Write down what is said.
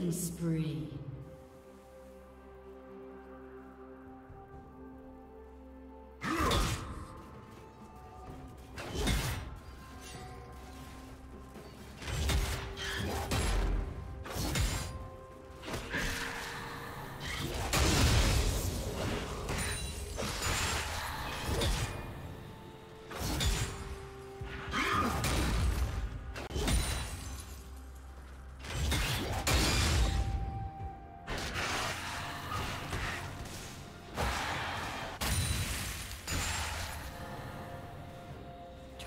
Killing spree.